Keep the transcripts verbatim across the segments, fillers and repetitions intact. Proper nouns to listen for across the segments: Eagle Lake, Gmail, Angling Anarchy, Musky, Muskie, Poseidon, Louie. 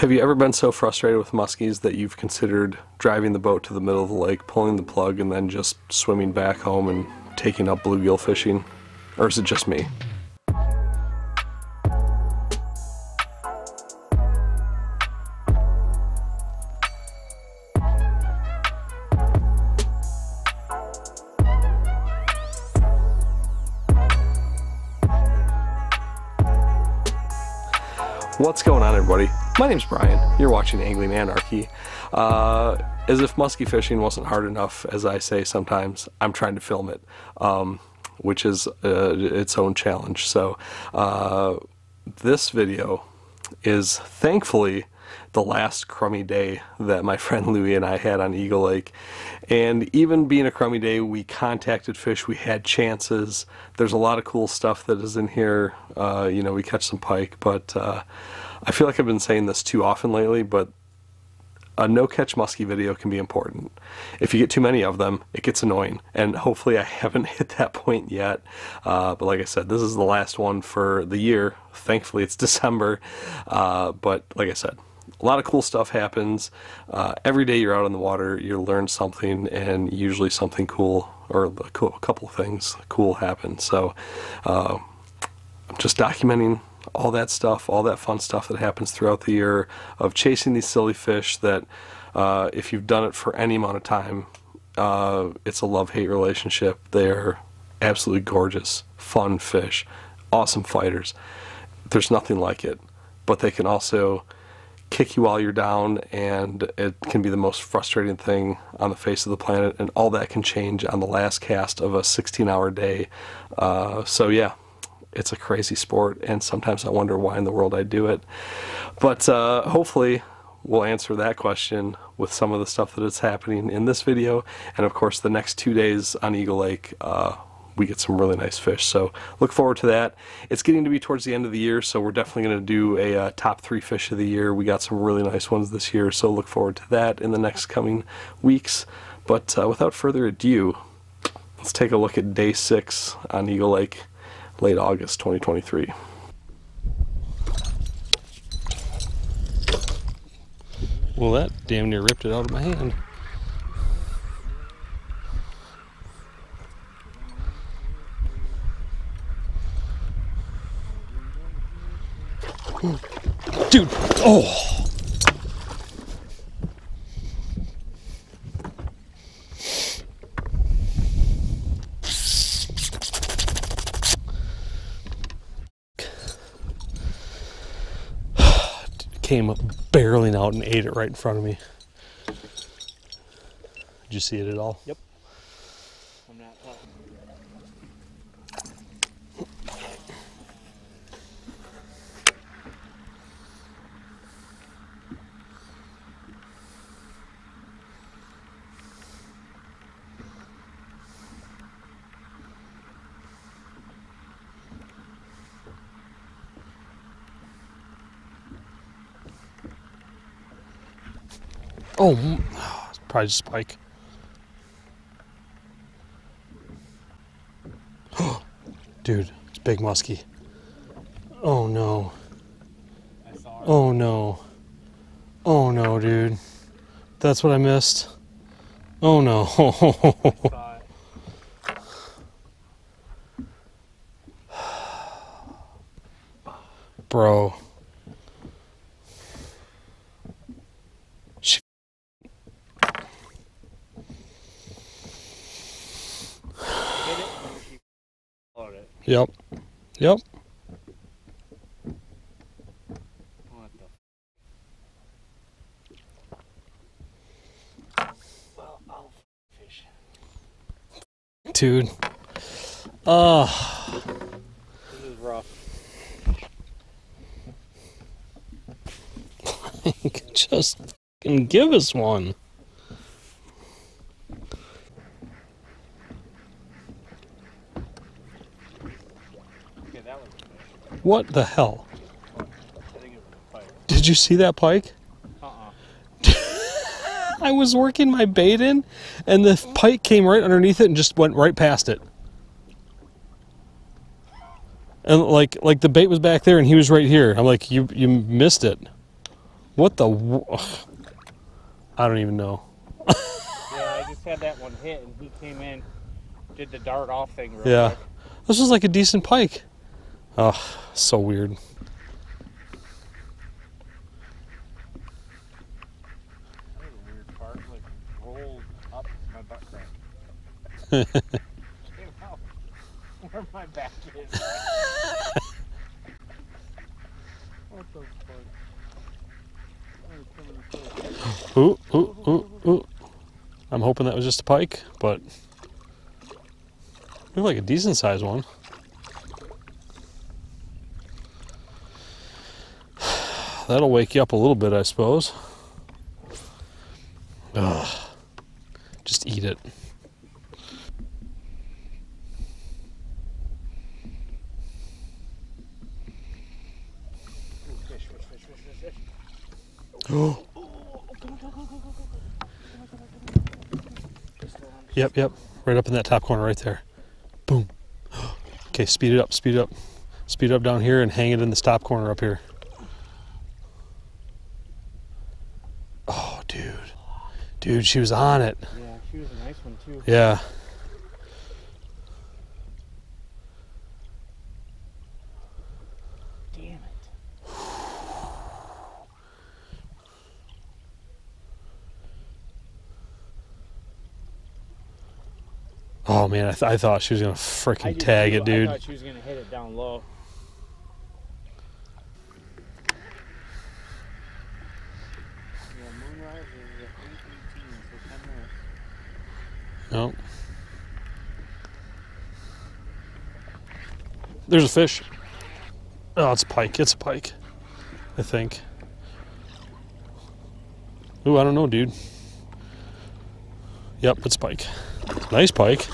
Have you ever been so frustrated with muskies that you've considered driving the boat to the middle of the lake, pulling the plug, and then just swimming back home and taking up bluegill fishing? Or is it just me? What's going on, everybody? My name's Brian. You're watching Angling Anarchy. Uh, as if musky fishing wasn't hard enough, as I say sometimes, I'm trying to film it, um, which is uh, its own challenge. So uh, this video is thankfully the last crummy day that my friend Louie and I had on Eagle Lake. And even being a crummy day, we contacted fish, we had chances. There's a lot of cool stuff that is in here. Uh, you know, we catch some pike, but uh, I feel like I've been saying this too often lately, but a no-catch muskie video can be important. If you get too many of them, it gets annoying, and hopefully I haven't hit that point yet. Uh, but like I said, this is the last one for the year. Thankfully, it's December, uh, but like I said, a lot of cool stuff happens. Uh, every day you're out on the water, you learn something, and usually something cool, or a couple of things cool happen. So uh, I'm just documenting all that stuff, all that fun stuff that happens throughout the year of chasing these silly fish that uh, if you've done it for any amount of time, uh, it's a love-hate relationship. They're absolutely gorgeous, fun fish, awesome fighters. There's nothing like it, but they can also kick you while you're down, and it can be the most frustrating thing on the face of the planet, and all that can change on the last cast of a sixteen hour day. Uh, so yeah, it's a crazy sport, and sometimes I wonder why in the world I do it. But uh, hopefully we'll answer that question with some of the stuff that is happening in this video, and of course the next two days on Eagle Lake, uh, we get some really nice fish, so look forward to that. It's getting to be towards the end of the year, so we're definitely going to do a uh, top three fish of the year. We got some really nice ones this year, so look forward to that in the next coming weeks. But uh, without further ado, let's take a look at day six on Eagle Lake, late August twenty twenty-three. Well, that damn near ripped it out of my hand. Dude, oh! Came barreling out and ate it right in front of me. Did you see it at all? Yep. I'm not talking. Oh, it's probably just a pike. Dude, it's a big muskie. Oh no. I saw it. Oh no. Oh no, dude. That's what I missed. Oh no. Bro. Yep. Yep. What the f well, I'll fish. Dude. Ah. Uh. This is rough. You could just fucking give us one. What the hell? Did you see that pike? Uh-uh. I was working my bait in, and the pike came right underneath it and just went right past it. And like like the bait was back there, and he was right here. I'm like, you you missed it. What the? Ugh. I don't even know. Yeah, I just had that one hit, and he came in, did the dart off thing. Real yeah, quick. This was like a decent pike. Oh, so weird. Where my back is. What the fuck? Ooh, ooh, ooh, ooh. I'm hoping that was just a pike, but looked like a decent sized one. That'll wake you up a little bit, I suppose. Ugh. Just eat it. Oh. Yep, yep. Right up in that top corner right there. Boom. Okay, speed it up, speed it up. Speed it up down here and hang it in this top corner up here. Oh, dude. Dude, she was on it. Yeah, she was a nice one too. Yeah. Oh man, I, th I thought she was gonna freaking tag too. It, dude. I thought she was gonna hit it down low. No. There's a fish. Oh, it's a pike. It's a pike, I think. Ooh, I don't know, dude. Yep, it's a pike. Nice pike.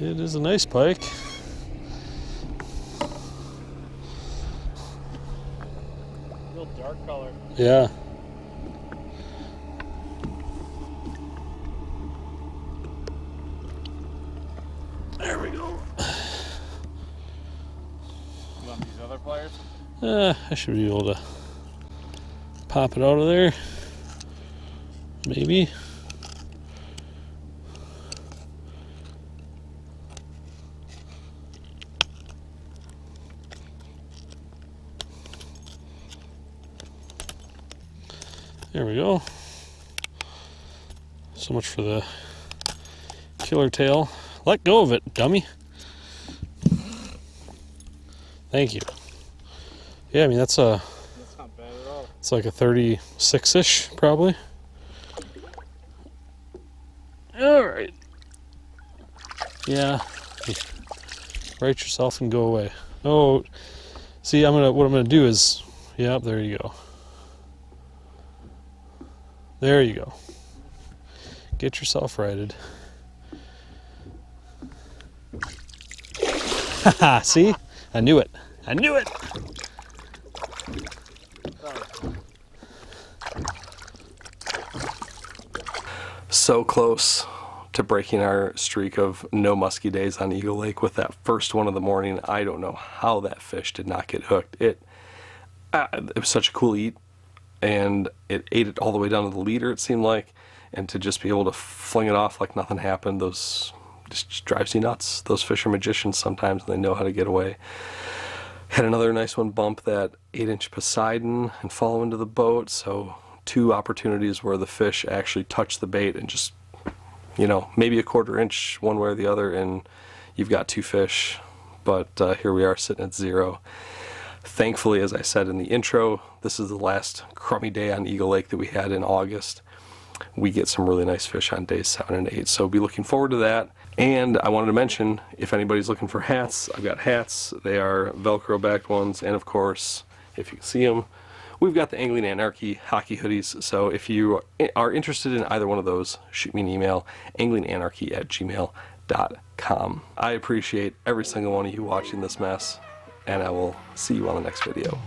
It is a nice pike. Real dark color. Yeah. There we go. Uh, I should be able to pop it out of there, maybe. There we go. So much for the killer tail. Let go of it, dummy. Thank you. Yeah, I mean, that's a... That's not bad at all. It's like a thirty-six-ish, probably. All right. Yeah. Right yourself and go away. Oh, see, I'm gonna. What I'm gonna do is, yeah, there you go. There you go. Get yourself righted. Haha. See, I knew it. I knew it. So close to breaking our streak of no musky days on Eagle Lake with that first one of the morning. I don't know how that fish did not get hooked. It uh, it was such a cool eat, and it ate it all the way down to the leader, it seemed like, and to just be able to fling it off like nothing happened, those just, just drives you nuts. Those fish are magicians sometimes, and they know how to get away. Had another nice one bump that eight inch Poseidon and fall into the boat, so two opportunities where the fish actually touched the bait and just, you know, maybe a quarter inch one way or the other, and you've got two fish, but uh, here we are sitting at zero. Thankfully, as I said in the intro, this is the last crummy day on Eagle Lake that we had in August. We get some really nice fish on days seven and eight, so be looking forward to that. And I wanted to mention, if anybody's looking for hats, I've got hats. They are Velcro-backed ones, and of course, if you can see them, we've got the Angling Anarchy hockey hoodies. So if you are interested in either one of those, shoot me an email, anglinganarchy at gmail dot com. I appreciate every single one of you watching this mess, and I will see you on the next video.